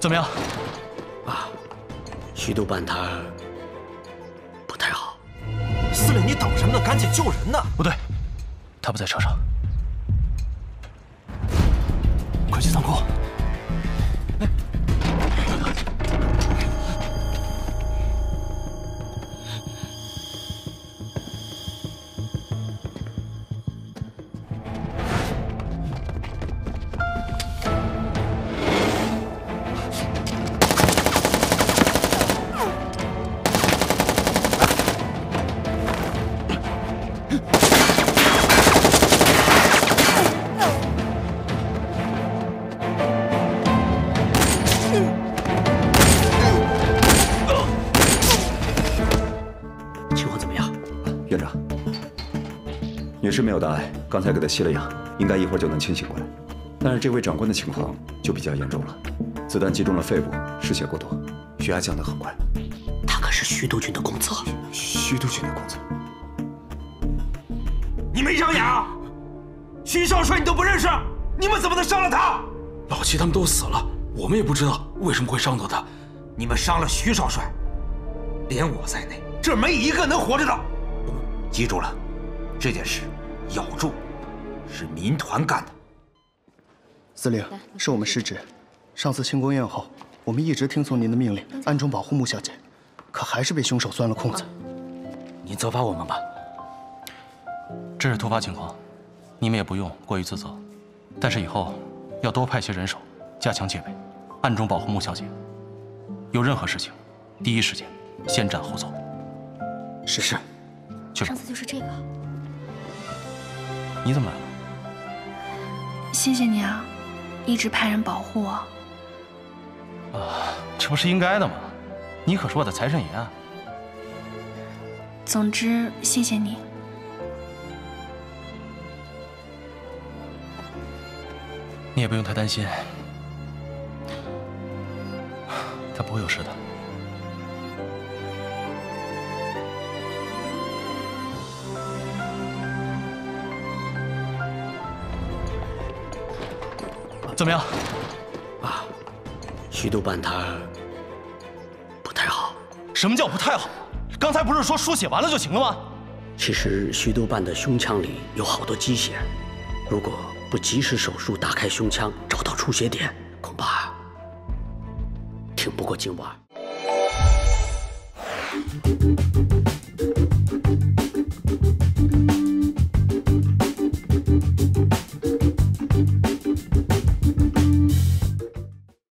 怎么样？啊，虚度半坛不太好。司令，你等什么呢？赶紧救人呐！不对，他不在车上，快去仓库。 没有大碍，刚才给他吸了氧，应该一会儿就能清醒过来。但是这位长官的情况就比较严重了，子弹击中了肺部，失血过多，血压降得很快。他可是虚度军的公子。虚度军的公子，你没长眼啊！徐少帅你都不认识，你们怎么能伤了他？老七他们都死了，我们也不知道为什么会伤到他。你们伤了徐少帅，连我在内，这没一个能活着的。我们记住了，这件事。 咬住，是民团干的。司令，是我们失职。上次庆功宴后，我们一直听从您的命令，暗中保护穆小姐，可还是被凶手钻了空子。您责罚我们吧。这是突发情况，你们也不用过于自责。但是以后要多派些人手，加强戒备，暗中保护穆小姐。有任何事情，第一时间先斩后奏。是。去吧。上次就是这个。 你怎么来了？谢谢你啊，一直派人保护我。啊，这不是应该的吗？你可是我的财神爷啊！总之，谢谢你。你也不用太担心，他不会有事的。 怎么样？啊，虚度半坛不太好。什么叫不太好？刚才不是说输血完了就行了吗？其实虚度半的胸腔里有好多积血，如果不及时手术打开胸腔，找到出血点，恐怕挺不过今晚。